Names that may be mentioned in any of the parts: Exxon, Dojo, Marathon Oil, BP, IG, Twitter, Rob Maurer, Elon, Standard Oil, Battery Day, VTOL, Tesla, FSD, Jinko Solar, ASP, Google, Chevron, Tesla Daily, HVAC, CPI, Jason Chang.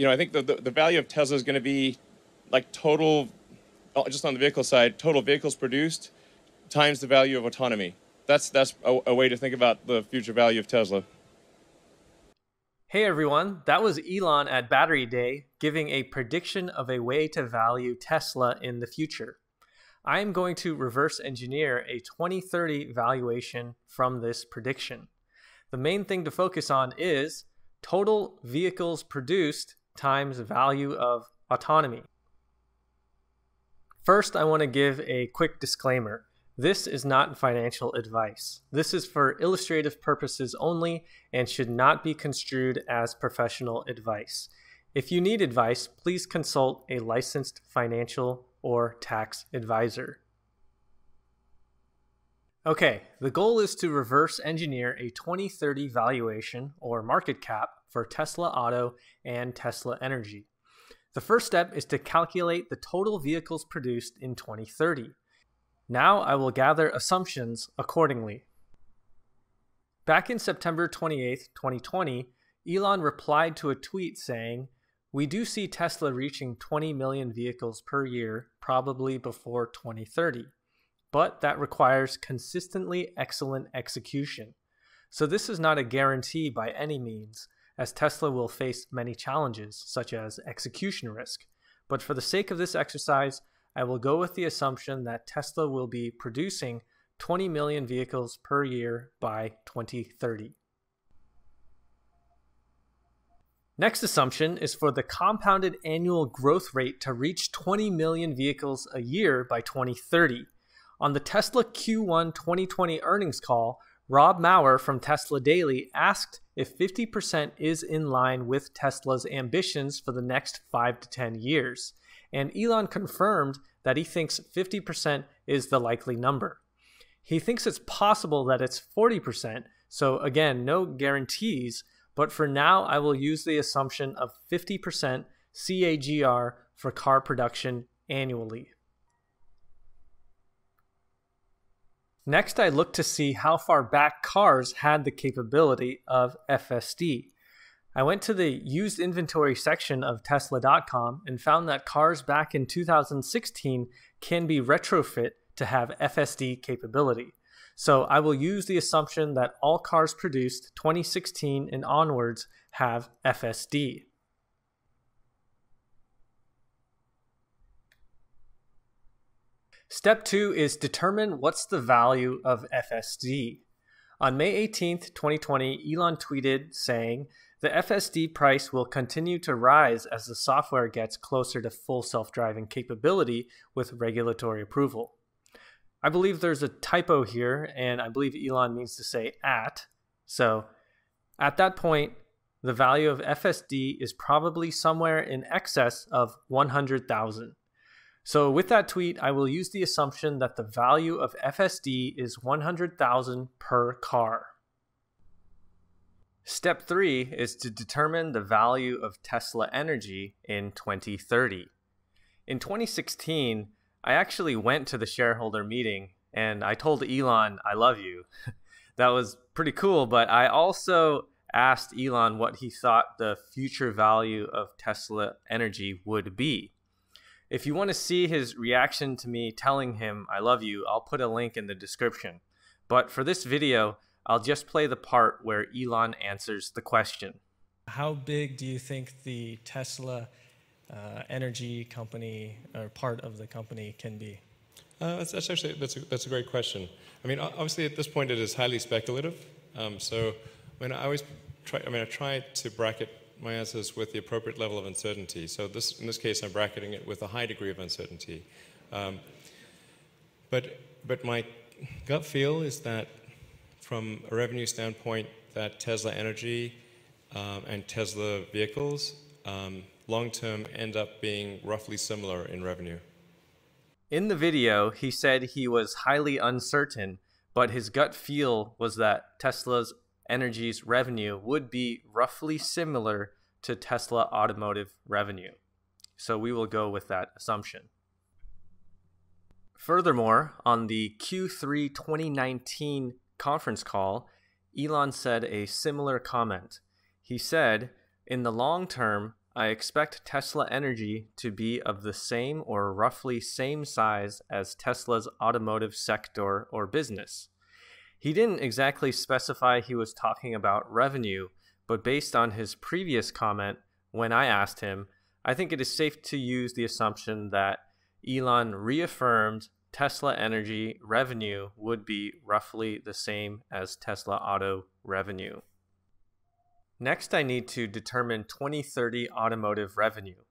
you know, I think the value of Tesla is going to be like total, just on the vehicle side, total vehicles produced times the value of autonomy. That's a way to think about the future value of Tesla. Hey everyone, that was Elon at Battery Day giving a prediction of a way to value Tesla in the future. I'm going to reverse engineer a 2030 valuation from this prediction. The main thing to focus on is total vehicles produced times value of autonomy. First, I want to give a quick disclaimer. This is not financial advice. This is for illustrative purposes only and should not be construed as professional advice. If you need advice, please consult a licensed financial or tax advisor. Okay, the goal is to reverse engineer a 2030 valuation or market cap for Tesla Auto and Tesla Energy. The first step is to calculate the total vehicles produced in 2030. Now I will gather assumptions accordingly. Back in September 28, 2020, Elon replied to a tweet saying, "We do see Tesla reaching 20 million vehicles per year, probably before 2030, but that requires consistently excellent execution. So this is not a guarantee by any means, as Tesla will face many challenges, such as execution risk. But for the sake of this exercise, I will go with the assumption that Tesla will be producing 20 million vehicles per year by 2030. Next assumption is for the compounded annual growth rate to reach 20 million vehicles a year by 2030. On the Tesla Q1 2020 earnings call, Rob Maurer from Tesla Daily asked if 50% is in line with Tesla's ambitions for the next 5 to 10 years. And Elon confirmed that he thinks 50% is the likely number. He thinks it's possible that it's 40%, so again, no guarantees, but for now I will use the assumption of 50% CAGR for car production annually. Next, I look to see how far back cars had the capability of FSD. I went to the used inventory section of Tesla.com and found that cars back in 2016 can be retrofit to have FSD capability. So I will use the assumption that all cars produced 2016 and onwards have FSD. Step 2 is determine what's the value of FSD. On May 18, 2020, Elon tweeted saying, "The FSD price will continue to rise as the software gets closer to full self-driving capability with regulatory approval." I believe there's a typo here, and I believe Elon needs to say at. So at that point, the value of FSD is probably somewhere in excess of 100,000. So with that tweet, I will use the assumption that the value of FSD is 100,000 per car. Step 3 is to determine the value of Tesla Energy in 2030. In 2016, I actually went to the shareholder meeting and I told Elon, "I love you." That was pretty cool, but I also asked Elon what he thought the future value of Tesla Energy would be. If you want to see his reaction to me telling him I love you, I'll put a link in the description. But for this video, I'll just play the part where Elon answers the question. How big do you think the Tesla energy company or part of the company can be? That's a great question. I mean, obviously at this point it is highly speculative. So when I try to bracket my answers with the appropriate level of uncertainty. So this, in this case, I'm bracketing it with a high degree of uncertainty. But my gut feel is that, from a revenue standpoint, that Tesla Energy and Tesla vehicles long-term end up being roughly similar in revenue. In the video, he said he was highly uncertain, but his gut feel was that Tesla's Energy's revenue would be roughly similar to Tesla automotive revenue. So we will go with that assumption. Furthermore, on the Q3 2019 conference call, Elon said a similar comment. He said, "In the long term, I expect Tesla Energy to be of the same or roughly same size as Tesla's automotive sector or business. He didn't exactly specify he was talking about revenue, but based on his previous comment when I asked him, I think it is safe to use the assumption that Elon reaffirmed Tesla Energy revenue would be roughly the same as Tesla Auto revenue. Next, I need to determine 2030 automotive revenue.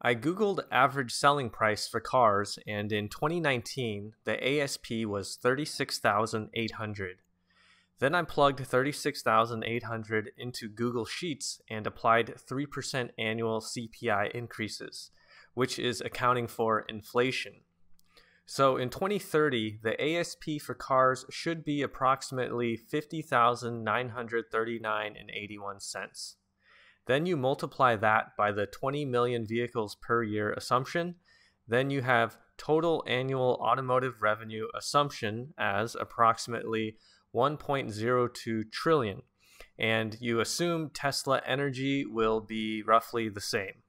I googled average selling price for cars, and in 2019, the ASP was $36,800. Then I plugged $36,800 into Google Sheets and applied 3% annual CPI increases, which is accounting for inflation. So in 2030, the ASP for cars should be approximately $50,939.81. Then you multiply that by the 20 million vehicles per year assumption. Then you have total annual automotive revenue assumption as approximately $1.02 trillion. And you assume Tesla Energy will be roughly the same.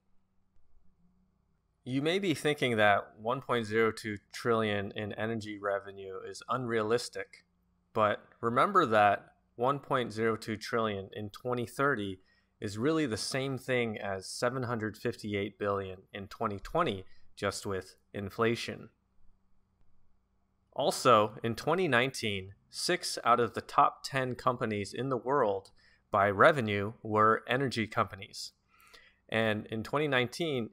You may be thinking that $1.02 trillion in energy revenue is unrealistic, but remember that $1.02 trillion in 2030 is really the same thing as $758 billion in 2020, just with inflation. Also, in 2019, 6 out of the top 10 companies in the world by revenue were energy companies. And in 2019,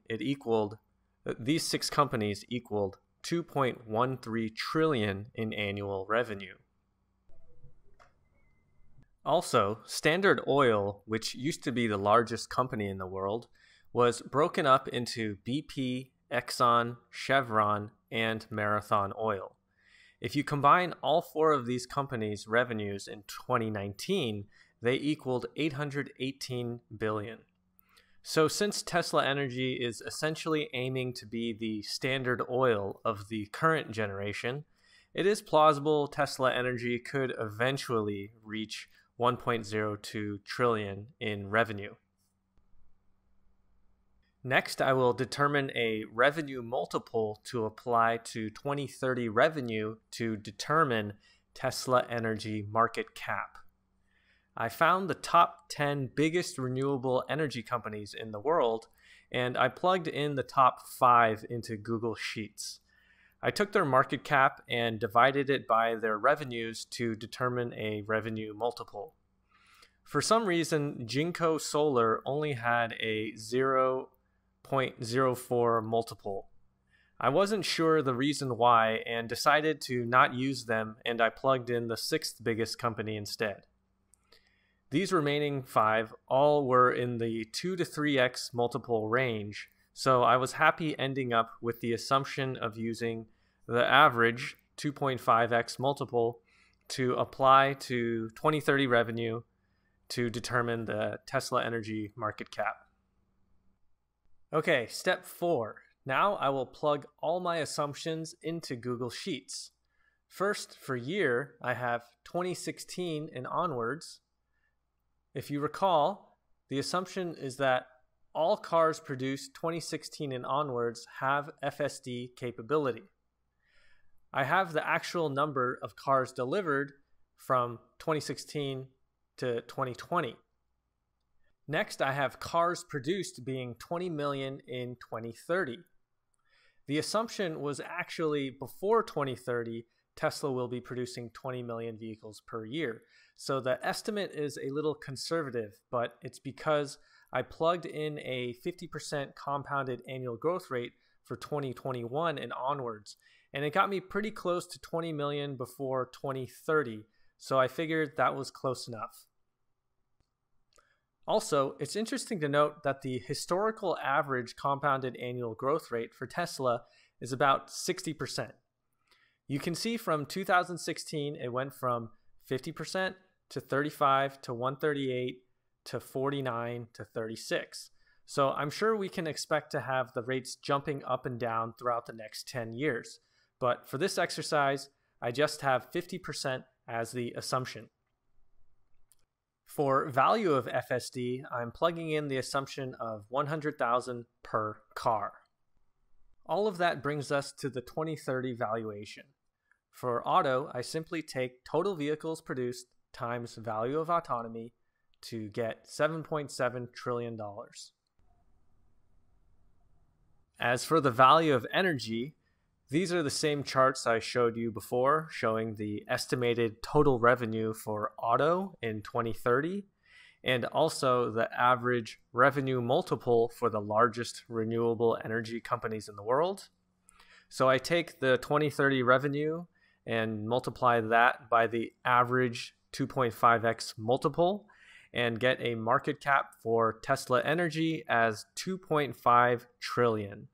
these 6 companies equaled $2.13 trillion in annual revenue. Also, Standard Oil, which used to be the largest company in the world, was broken up into BP, Exxon, Chevron, and Marathon Oil. If you combine all 4 of these companies' revenues in 2019, they equaled $818 billion. So since Tesla Energy is essentially aiming to be the Standard Oil of the current generation, it is plausible Tesla Energy could eventually reach $1.02 trillion in revenue. Next, I will determine a revenue multiple to apply to 2030 revenue to determine Tesla Energy market cap. I found the top 10 biggest renewable energy companies in the world, and I plugged in the top 5 into Google Sheets. I took their market cap and divided it by their revenues to determine a revenue multiple. For some reason, Jinko Solar only had a 0.04 multiple. I wasn't sure the reason why and decided to not use them, and I plugged in the 6th biggest company instead. These remaining 5 all were in the 2 to 3x multiple range, so I was happy ending up with the assumption of using the average 2.5x multiple to apply to 2030 revenue to determine the Tesla Energy market cap. Okay, step 4. Now I will plug all my assumptions into Google Sheets. First, for year, I have 2016 and onwards. If you recall, the assumption is that all cars produced 2016 and onwards have FSD capability. I have the actual number of cars delivered from 2016 to 2020. Next, I have cars produced being 20 million in 2030. The assumption was actually before 2030, Tesla will be producing 20 million vehicles per year. So the estimate is a little conservative, but it's because I plugged in a 50% compounded annual growth rate for 2021 and onwards, and it got me pretty close to 20 million before 2030, so I figured that was close enough. Also, it's interesting to note that the historical average compounded annual growth rate for Tesla is about 60%. You can see from 2016, it went from 50% to 35% to 138% to 49% to 36%. So I'm sure we can expect to have the rates jumping up and down throughout the next 10 years. But for this exercise, I just have 50% as the assumption. For value of FSD, I'm plugging in the assumption of $100,000 per car. All of that brings us to the 2030 valuation. For auto, I simply take total vehicles produced times value of autonomy to get $7.7 trillion. As for the value of energy, these are the same charts I showed you before, showing the estimated total revenue for auto in 2030, and also the average revenue multiple for the largest renewable energy companies in the world. So I take the 2030 revenue and multiply that by the average 2.5x multiple and get a market cap for Tesla Energy as $2.5 trillion.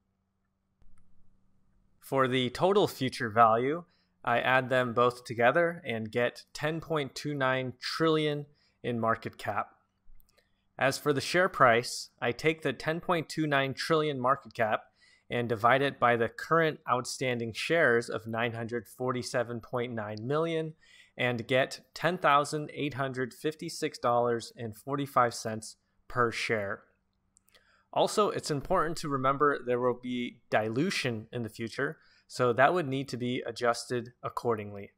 For the total future value, I add them both together and get $10.29 trillion in market cap. As for the share price, I take the $10.29 trillion market cap and divide it by the current outstanding shares of 947.9 million and get $10,856.45 per share. Also, it's important to remember there will be dilution in the future, so that would need to be adjusted accordingly.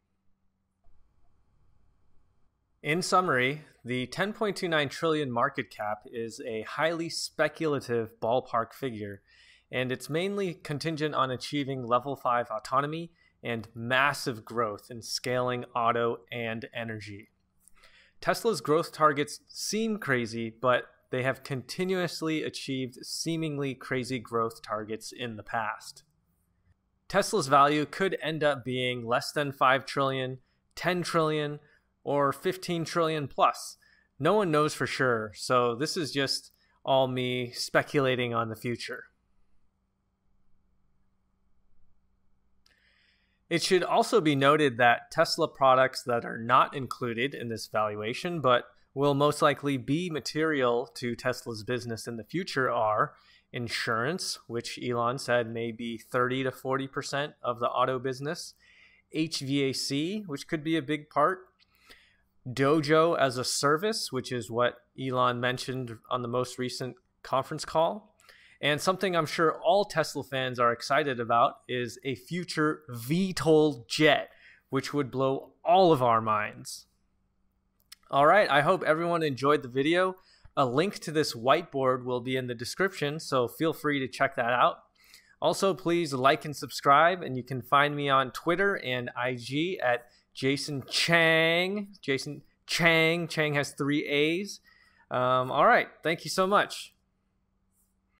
In summary, the $10.29 trillion market cap is a highly speculative ballpark figure, and it's mainly contingent on achieving level 5 autonomy and massive growth in scaling auto and energy. Tesla's growth targets seem crazy, but they have continuously achieved seemingly crazy growth targets in the past. Tesla's value could end up being less than 5 trillion, 10 trillion, or 15 trillion plus. No one knows for sure, so this is just all me speculating on the future. It should also be noted that Tesla products that are not included in this valuation, but will most likely be material to Tesla's business in the future are insurance, which Elon said may be 30 to 40% of the auto business, HVAC, which could be a big part, Dojo as a service, which is what Elon mentioned on the most recent conference call, and something I'm sure all Tesla fans are excited about is a future VTOL jet, which would blow all of our minds. All right, I hope everyone enjoyed the video. A link to this whiteboard will be in the description, so feel free to check that out. Also, please like and subscribe, and you can find me on Twitter and IG at Jason Chang. Jason Chang has 3 A's. All right, thank you so much.